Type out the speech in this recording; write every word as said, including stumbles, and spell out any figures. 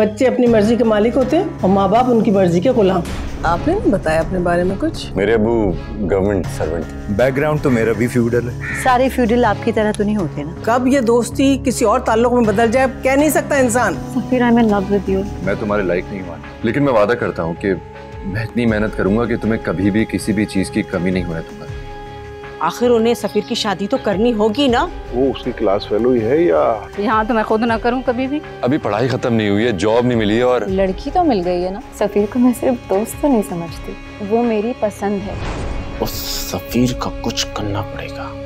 बच्चे अपनी मर्जी के मालिक होते हैं और माँ बाप उनकी मर्जी के गुलाम। आपने नहीं बताया अपने बारे में कुछ? मेरे अबू गवर्नमेंट सर्वेंट, बैकग्राउंड तो मेरा भी फ्यूडल है। सारे फ्यूडल आपकी तरह तो नहीं होते ना। कब ये दोस्ती किसी और ताल्लुक में बदल जाए कह नहीं सकता इंसान। सफीर, I am in love with you. मैं तुम्हारे लायक नहीं हूँ, लेकिन मैं वादा करता हूँ कि मैं इतनी मेहनत करूंगा कि तुम्हें कभी भी किसी भी चीज की कमी नहीं होने दूंगा। आखिर उन्हें सफीर की शादी तो करनी होगी ना। वो उसकी क्लास फेलो ही है या यहाँ तो मैं खुद ना करूँ कभी भी। अभी पढ़ाई खत्म नहीं हुई है, जॉब नहीं मिली है और लड़की तो मिल गई है ना। सफीर को मैं सिर्फ दोस्त तो नहीं समझती, वो मेरी पसंद है। उस सफीर का कुछ करना पड़ेगा।